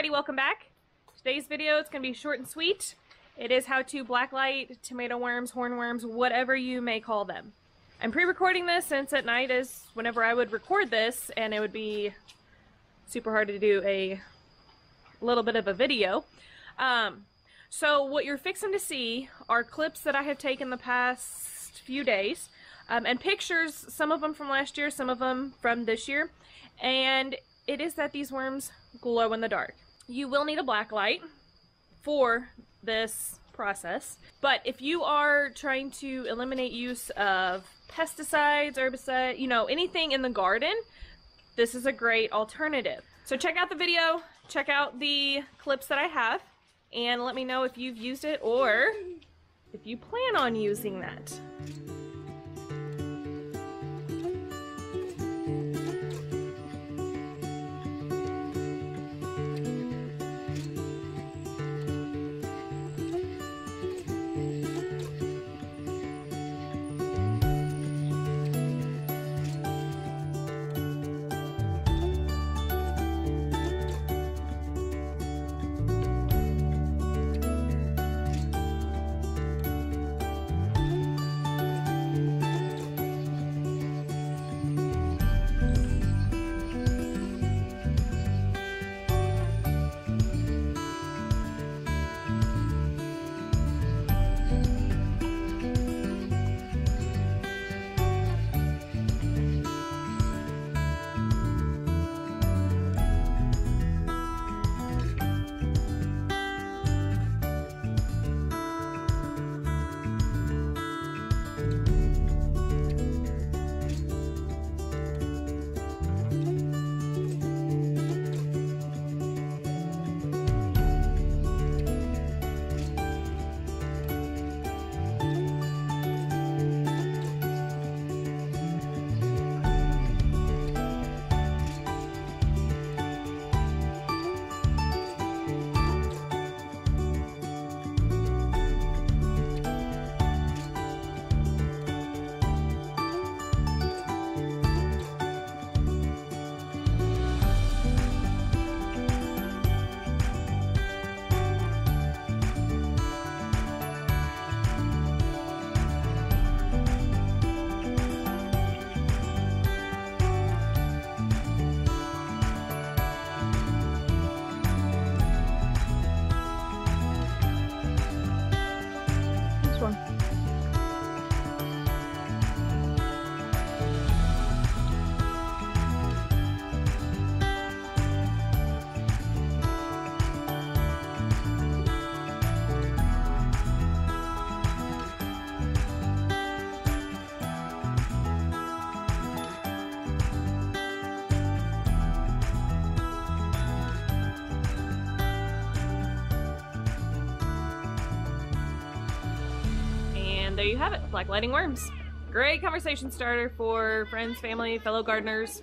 everybody, welcome back. Today's video is going to be short and sweet. It is how to blacklight tomato worms, hornworms, whatever you may call them. I'm pre-recording this since at night is whenever I would record this, and it would be super hard to do a little bit of a video. So what you're fixing to see are clips that I have taken the past few days, and pictures, some of them from last year, some of them from this year, and it is that these worms glow in the dark. You will need a black light for this process, but if you are trying to eliminate use of pesticides, herbicides, you know, anything in the garden, this is a great alternative. So check out the video, check out the clips that I have, and let me know if you've used it or if you plan on using that. There you have it, blacklighting worms. Great conversation starter for friends, family, fellow gardeners,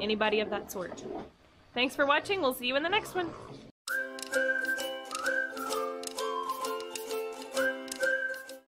anybody of that sort. Thanks for watching. We'll see you in the next one.